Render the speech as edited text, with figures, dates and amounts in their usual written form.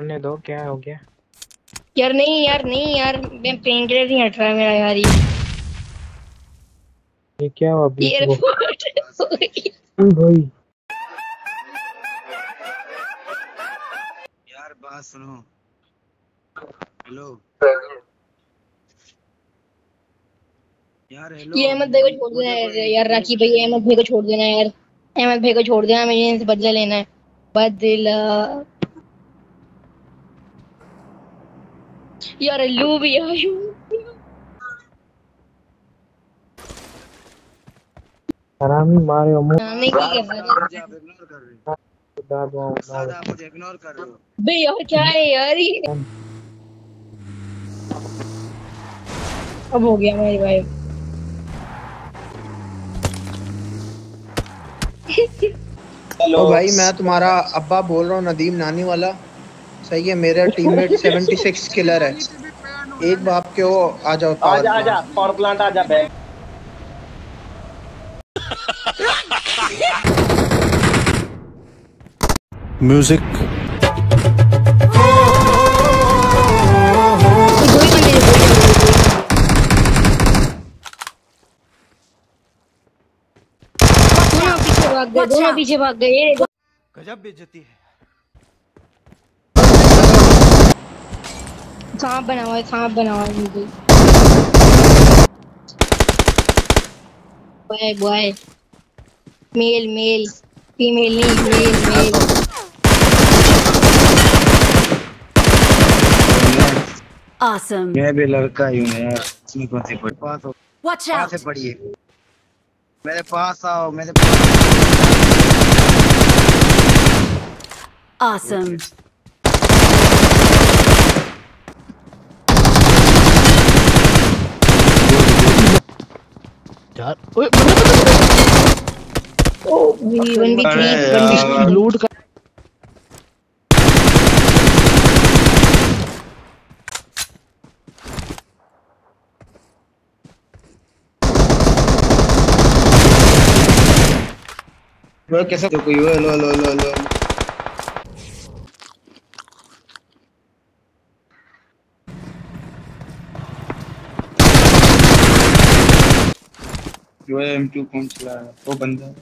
करने दो, क्या हो गया यार? नहीं यार, नहीं यार, मैं पेन किलर नहीं हट रहा मेरा यार। ये क्या हुआ भाई? यार बात सुनो। हेलो यार, हेलो। ये अहमद भाई को छोड़ देना है यार, राकी भाई अहमद भाई को छोड़ देना है यार, अहमद भाई को छोड़ देना, मुझे इनसे बदला लेना है, बदला। यार लू भी आयू हरामी मारे हो मुंह नहीं की कर रहे हो बे यार, क्या है यार ये? अब हो गया मेरी भाई। हेलो भाई, मैं तुम्हारा अब्बा बोल रहा हूँ, नदीम नानी वाला। सही है, मेरा टीममेट 76 किलर है, एक बाप के हो। आ जाओ आ जा पावर प्लांट आ जा बैग। म्यूजिक दोनों पीछे भाग गए, गजब बेइज्जती है। सांप बना हुआ है मुझे। बॉय मेल फीमेल नहीं, मेल ऑसम। मैं भी लड़का ही हूं यार, इसमें कौन सी बात हो। वॉच आउट, पास से पड़ी है, मेरे पास आओ मेरे पास। ऑसम यार, ओए बंदा लूट कर। वो कैसा कोई लो जो है M2 कौन चला रहा है वो बंदा।